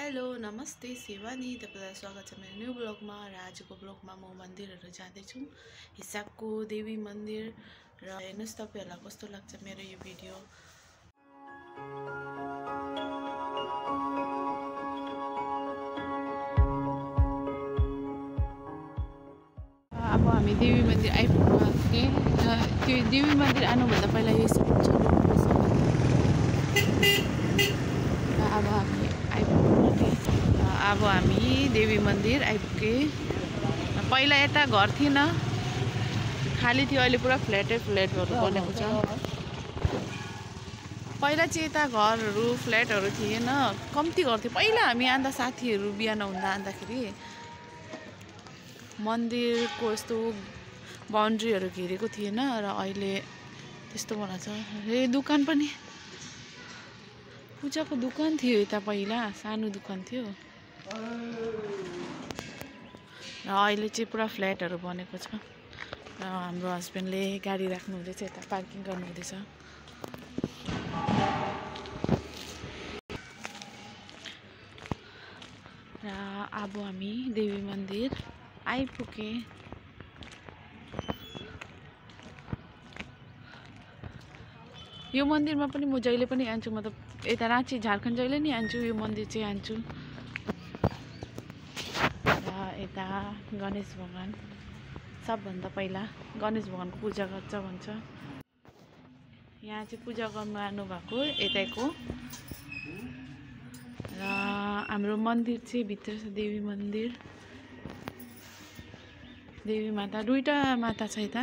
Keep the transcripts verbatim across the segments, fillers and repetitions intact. Hello नमस्ते शिवानी, तपाईलाई स्वागत छ मेरो न्यू ब्लग में। र आजको ब्लग में म मन्दिरहरु जाँदै छु, हिसाबको देवी मंदिर। र हेर्नुस् तपाईहरुलाई कस्तो लाग्छ मेरो यो भिडियो। अब हामी देवी मंदिर आइपुग्यौँ। त्यो देवी मंदिर आउनुभन्दा पहिला यो स्कुल जानुपर्छ। अब हामी अब हमी देवी मंदिर आइपुगे। पैला यता घर थी न, खाली थी, अहिले पूरा फ्लैट फ्लैट बनेको छ। पैला चाहिँ यता घरहरु फ्लैटर थिएन, कम्ती घर थियो। पैला हामी आंदा साथीहरु बिहान हुँदा आँदाखेरि मन्दिरको यस्तो बाउन्ड्रीहरु घेरेको थिएन र अहिले त्यस्तो बनाछ। ए दुकान पनि पूजा को दुकान थियो यता, पहिला सानो दुकान थियो र अहिले चाहिँ पुरा फ्ल्याटहरु बनेको छ। र हाम्रो हस्बेन्डले गाडी राख्नु हुँदैछ, यता पार्किङ गर्नु हुँदैछ। र अब हामी देवी मन्दिर आइपुगे। यो मन्दिरमा पनि म जहिले पनि आउँछु, मतलब यता राँची झारखण्ड जहिले नि आउँछु, यो मन्दिर चाहिँ आउँछु। र यता गणेश भगवान सबभन्दा पहिला गणेश भगवानको पूजा गर्छ भन्छ। यहाँ चाहिँ पूजा गर्नु आउनुभएको यतैको। र हाम्रो मन्दिर चाहिँ भित्र छ, देवी मन्दिर। देवी माता दुईटा माता छ यता।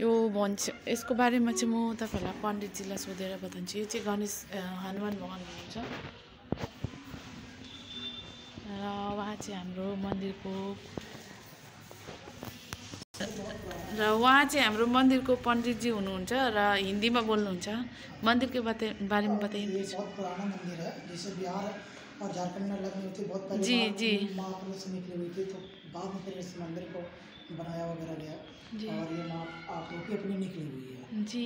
यो भन्छ, यसको बारेमा चाहिँ म तपाईहरुलाई पण्डितजीलाई सोधेर बताउँछु। यो चाहिँ गणेश हनुमान भगवान हुनुहुन्छ र उहाँ चाहिँ हाम्रो मन्दिरको र उहाँ चाहिँ हाम्रो मन्दिरको पण्डितजी हुनुहुन्छ र हिन्दीमा बोल्नुहुन्छ। मन्दिरको बारेमा बताइदिन्छु। बहुत पुराना मन्दिर है, जैसे बिहार और झारखंड में लगने थी बहुत पहले। जी जी, महापुरुष से निकली हुई थी, तो बाद में फिर इस मंदिर को बनाया वगैरह गया। और ये माँ आप लोग की अपनी निकली हुई है जी।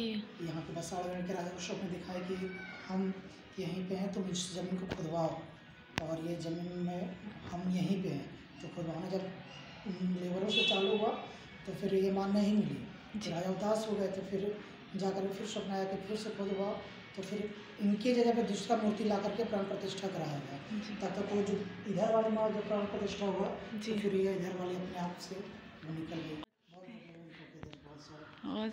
यहाँ पे बस साढ़े के राजा को शौक में दिखाया कि हम यहीं पे हैं, तुम इस ज़मीन को खुदवाओ। और ये ज़मीन में हम यहीं पे हैं, तो खुदवाना जब लेबरों से चालू हुआ तो फिर ये माँ नहीं मिली, राजा उदास हो गए। तो फिर जाकर फिर स्वप्न आया कि फिर से खुदवाओ, तो फिर इनके जगह पे दूसरा मूर्ति ला करके प्राण प्रतिष्ठा कराया गया। तब तक वो जो इधर वाले माँ जब प्राण प्रतिष्ठा हुआ तो फिर ये इधर वाले अपने आप से निकल गई। और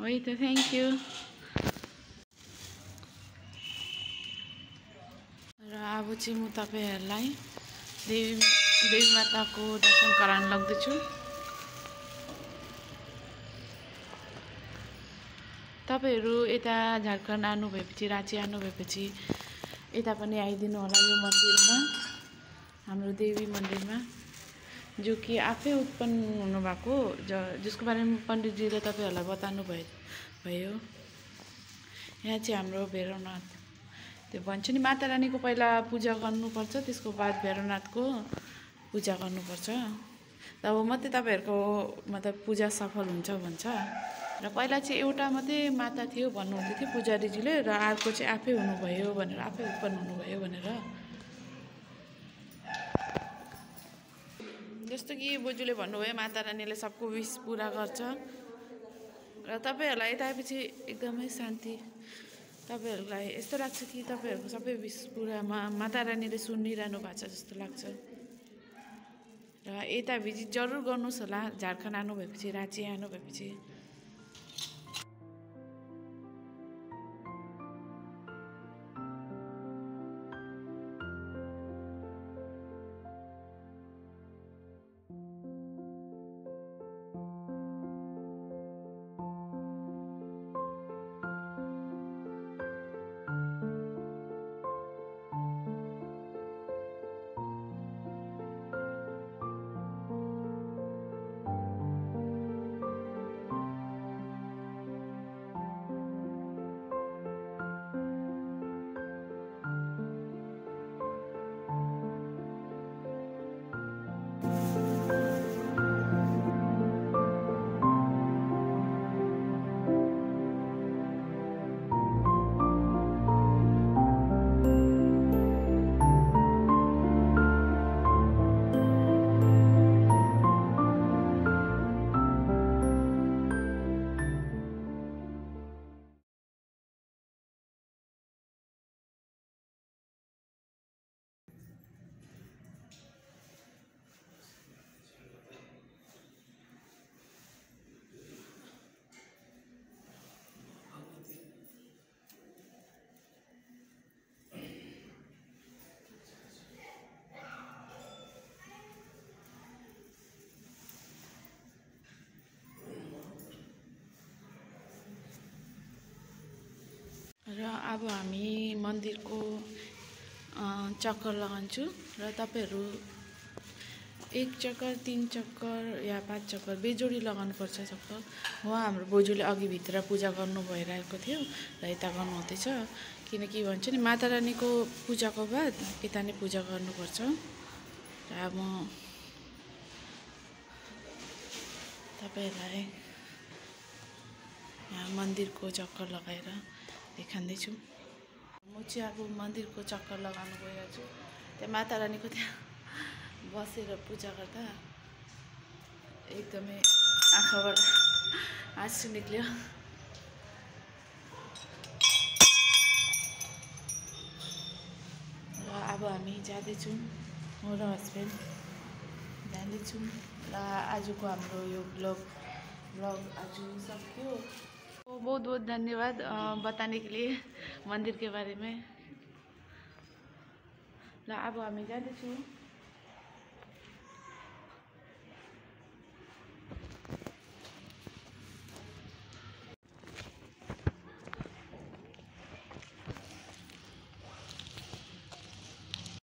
वही तो, थैंक यू। र अब चाहिँ म तपाईहरुलाई देवी देवी माता को दर्शन गराउन लाग्दैछु। तपाईहरु यता झारखण्ड आउनु भएपछि, राँची आउनु भएपछि यता पनि आइदिनु होला यो मन्दिरमा, हाम्रो देवी मन्दिरमा, जो कि आफै उत्पन्न हुनुभएको, ज जसको बारेमा पण्डितजीले तपाईहरुलाई बताउनु भयो। यहाँ चाहिँ हाम्रो भैरवनाथ, त्यो भन्छ नि माता रानीको पहिला पूजा गर्नुपर्छ, त्यसको बाद भैरवनाथको पूजा गर्नुपर्छ, तब मात्रै तपाईहरुको मतलब पूजा सफल हुन्छ भन्छ। र पहिला चाहिँ एउटा मात्रै माता थियो भन्नुहुँदै थियो पुजारीजीले, र अर्को चाहिँ आफै हुनुभयो भनेर, आफै उत्पन्न हुनुभयो भनेर। जस्तो कि बोजूले भन्नुभयो माता रानीले सबको विस पूरा गर्छ। र तपाईहरुलाई यता आएपछि एकदमै शान्ति। तपाईहरुलाई यस्तो लाग्छ कि तपाईहरुको सबै विस पूरामा माता रानीले सुनिरहनु भएको छ जस्तो लाग्छ। र यता भिजिट जरुर गर्नुहोस् होला, झारखण्ड आउनु भएपछि, राँची आउनु भएपछि। हामी मंदिर को चक्कर लगाउँछु र तपाईहरु एक चक्कर तीन चक्कर या पांच चक्कर बेजोडी लगाउनु पर्छ चक्कर। वहाँ हाम्रो बोजूले अघि भित्र पूजा गर्नु भइरहेको थियो र यता गर्नु हुँदैछ किनकि भन्छ नि माता रानीको पूजाको बाद पिता नै पूजा गर्नुपर्छ। र म तपाईहरुलाई यहाँ मंदिर को चक्कर लगाएर देखाउँदै छु। म चाहिँ अब मंदिर को चक्कर लगाउन गएको छु। त्यहाँ माता रानी को त्यहाँ बसेर पूजा गर्दा एकदमै आँखाबाट आँसु निक्ल्यो। र अब हामी जाँदै छौँ, म र हस्बेन्ड जाँदै छौँ। र आजको हाम्रो यो ब्लग ब्लग आज सक्यो। बहुत बहुत धन्यवाद बताने के लिए मंदिर के बारे में। ल अब हामी जाँदै छौँ।